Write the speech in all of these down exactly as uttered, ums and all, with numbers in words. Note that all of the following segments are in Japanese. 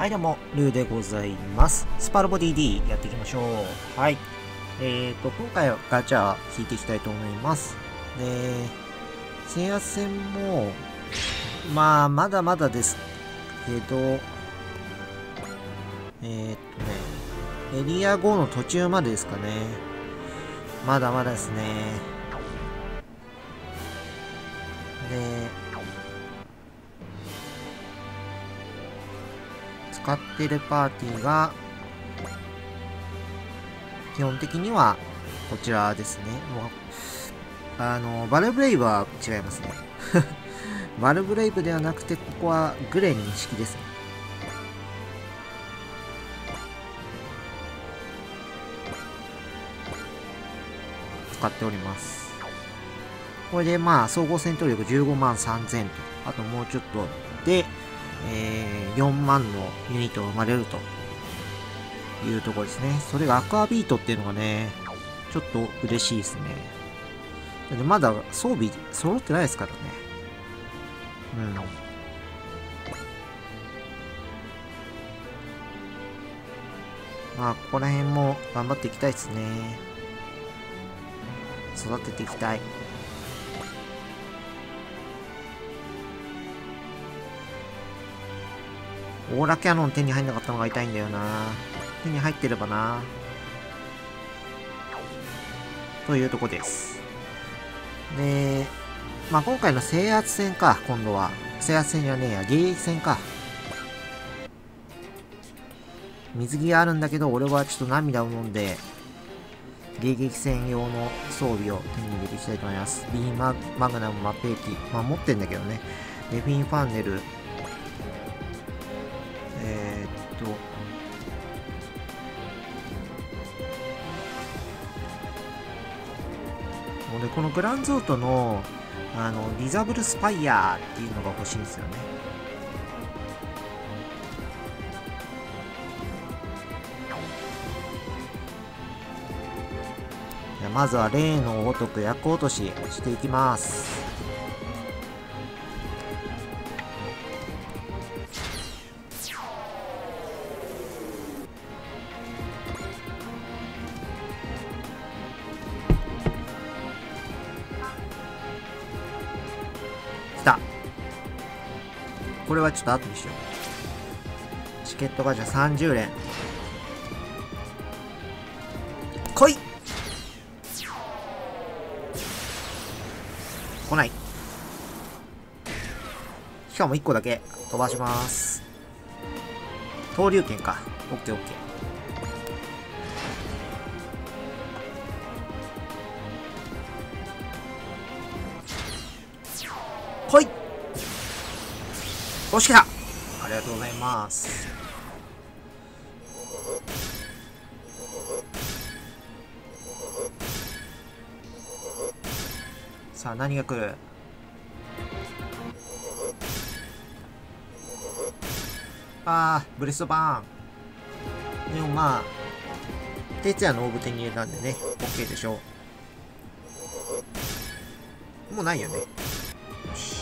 はい、どうも、ルーでございます。スパロボ ディーディー やっていきましょう。はい。えーと、今回はガチャ引いていきたいと思います。で、制圧戦も、まあ、まだまだですけど、えーっとね、エリアごの途中までですかね。まだまだですね。で、使ってるパーティーが、基本的にはこちらですね。もう、あの、バルブレイブは違いますね。バルブレイブではなくて、ここはグレニン式ですね。使っております。これでまあ、総合戦闘力じゅうごまんさんぜんと、あともうちょっとで、えー、よんまんのユニットが生まれるというところですね。それがアクアビートっていうのがね、ちょっと嬉しいですね。だってまだ装備揃ってないですからね。うん。まあ、ここら辺も頑張っていきたいですね。育てていきたい。オーラキャノン手に入んなかったのが痛いんだよな。手に入ってればな。というとこです。で、まあ今回の制圧戦か、今度は。制圧戦じゃねえや、迎撃戦か。水着があるんだけど、俺はちょっと涙を飲んで、迎撃戦用の装備を手に入れていきたいと思います。ビーマ、マグナム、マペーキ。まあ持ってんだけどね。レフィンファンネル。えーっともうね、このグランゾートのあのリザブルスパイヤーっていうのが欲しいんですよね。まずは例のごとく厄落とししていきます。これはちょっと後にしよう。チケットガチャさんじゅうれん。来い！来ない。しかもいっこだけ飛ばします。登竜拳か。オッケーオッケー。押し切った！ありがとうございます。さあ、何が来る？あー、ブレストバーン。でもまあ、徹夜の大ぶ手に入れたんでね、OK でしょう。もうないよね。よし。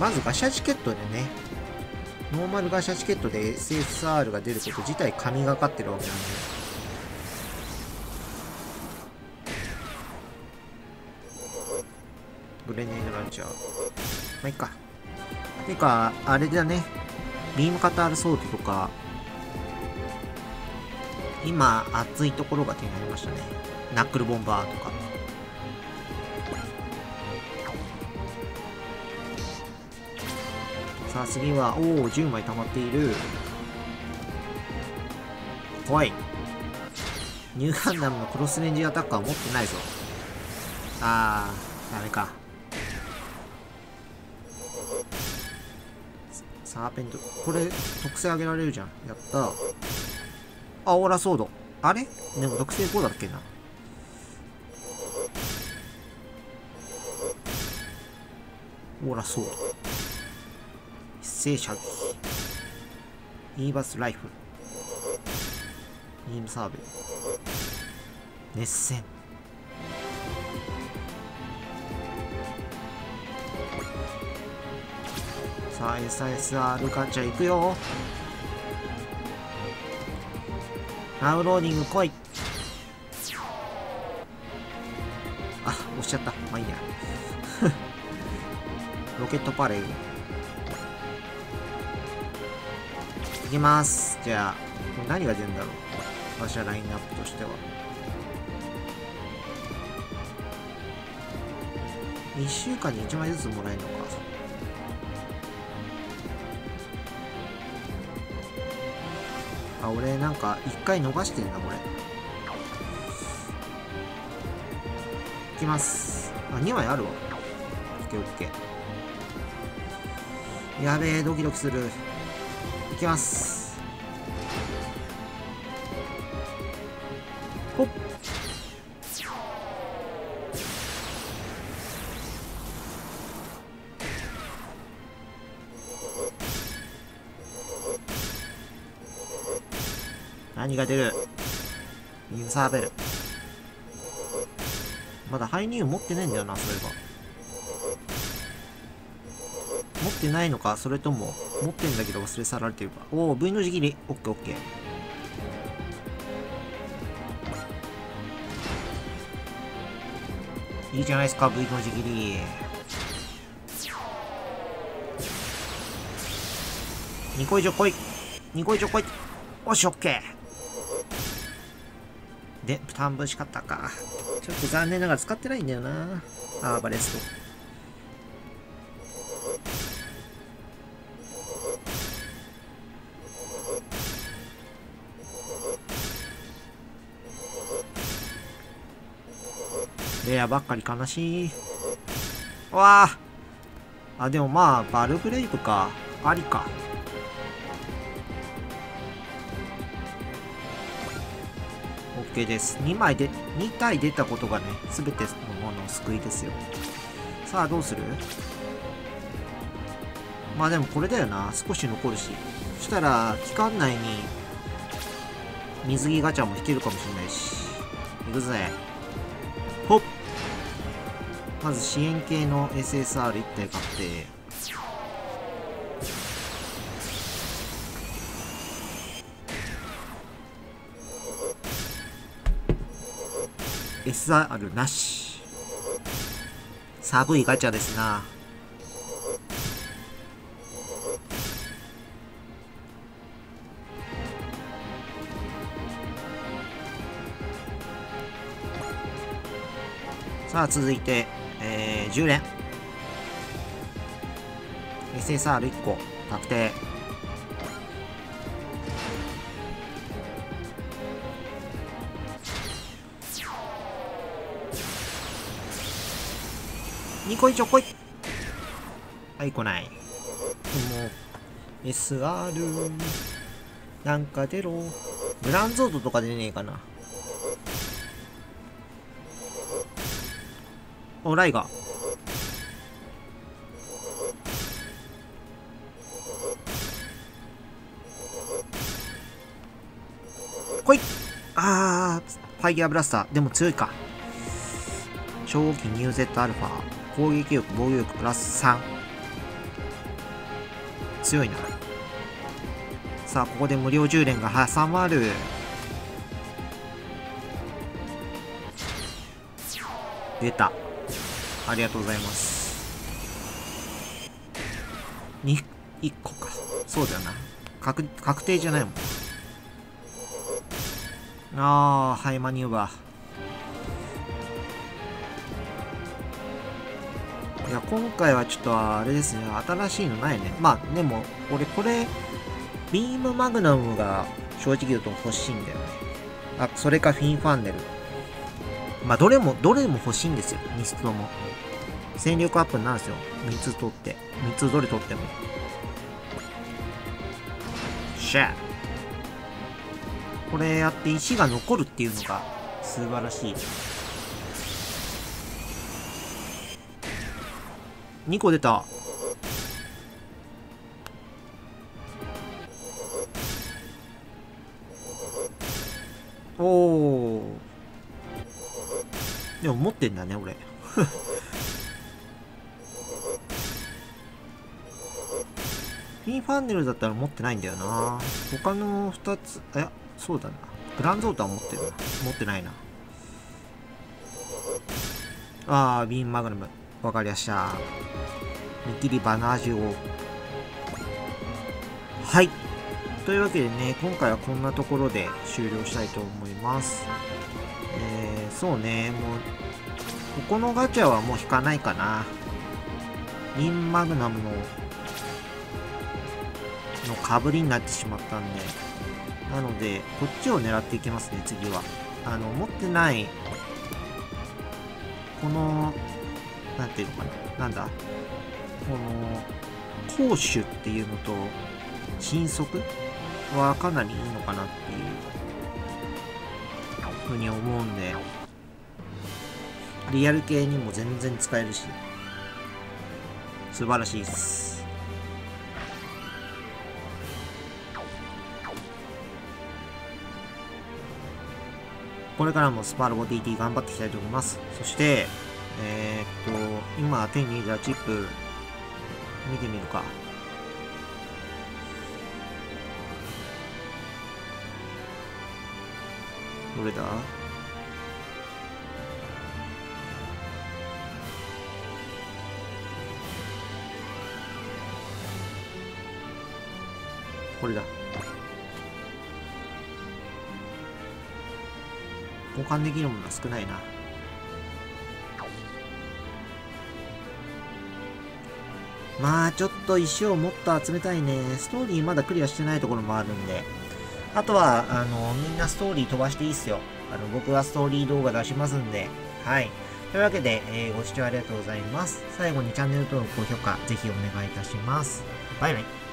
まずガシャチケットでね、ノーマルガシャチケットで エスエスアール が出ること自体神がかってるわけなんで。グレネードランチャー。まあ、いっか。てか、あれだね。ビームカタールソードとか、今、熱いところが手に入りましたね。ナックルボンバーとか。さあ次は、おおじゅうまい溜まっている。怖い。ニューガンダムのクロスレンジアタッカーは持ってないぞ。あーダメか。サーペント、これ特性上げられるじゃん。やった。あ、オーラソード。あれでも特性こうだっけな。オーラソード、聖射撃、イーバスライフル、ビームサーベル、熱戦。さあ エスアイエスアール ガチャいくよ。ナウローディング来い。あ、押しちゃった。まあいいやロケットパレードいきます。じゃあ何が出るんだろう、私はラインナップとしてはいっしゅうかんにいちまいずつもらえるのか。あ、俺なんかいっかい逃してんだこれ。いきます。あ、にまいあるわ。オッケーオッケー。やべえ、ドキドキする。いきます。ほっ、何が出る。揺さぶる。まだハイニュー持ってないんだよな、そういえば。持ってないのか、それとも持ってんだけど忘れ去られてるか。おお、 V の字切り。オッケーオッケー。いいじゃないですか、V の字切り。にこ以上来い。にこ以上来い。おし、オッケー。で、半分しかったか。ちょっと残念ながら使ってないんだよな。アーバレスト。レアばっかり悲しい。うわあ。あ、でもまあ、バルブレイブか。ありか。OK です。にまいでにたい出たことがね、全てのものを救いですよ。さあどうする。まあでもこれだよな、少し残るし。そしたら期間内に水着ガチャも引けるかもしれないし。いくぜ。ほっ。まず支援系の エスエスアールいち 体買って、エスアール なし。寒いガチャですな。さあ続いて、えー、じゅうれん エスエスアールいっこ確定。にこ以上来い。はい、来ない。もう エスアール なんか出ろ。グランゾードとか出ねえかな。お、ライガー。来い。あー、ファイヤーブラスターでも強いか。超気ニューゼットアルファ。攻撃力、防御力プラスさん。強いな。さあ、ここで無料じゅう連が挟まる。出た。ありがとうございます。に、いっこか。そうだよな。確、確定じゃないもん。ああ、ハイマニューバー。いや今回はちょっとあれですね、新しいのないね。まあでも俺これビームマグナムが正直言うと欲しいんだよね。あ、それかフィンファンネル。まあどれもどれも欲しいんですよ、みっつとも。戦力アップになるんですよ、みっつ取って。みっつどれ取ってもシェア。これやって石が残るっていうのが素晴らしい。にこ出た。おお。でも持ってんだね俺インファンネルだったら持ってないんだよな。他のふたつ、いや、そうだな。グランゾータは持ってるな。持ってないな。ああ、ビームマグナム。わかりやした。見切りバナージュを。はい。というわけでね、今回はこんなところで終了したいと思います。えー、そうね、もう、ここのガチャはもう引かないかな。ビームマグナムの、のかぶりになってしまったんで。なので、こっちを狙っていきますね、次は。あの、持ってない、この、なんていうのかな、なんだ、この、攻守っていうのと、神速はかなりいいのかなっていう、ふうに思うんで、リアル系にも全然使えるし、素晴らしいっす。これからもスパロボ ディーティー 頑張っていきたいと思います。そして、えー、っと、今手に入れたチップ、見てみるか。どれだ？これだ。交換できるものは少ないな。まあちょっと石をもっと集めたいね。ストーリーまだクリアしてないところもあるんで。あとは、あの、みんなストーリー飛ばしていいっすよ。あの、僕はストーリー動画出しますんで。はい。というわけで、えー、ご視聴ありがとうございます。最後にチャンネル登録、高評価、ぜひお願いいたします。バイバイ。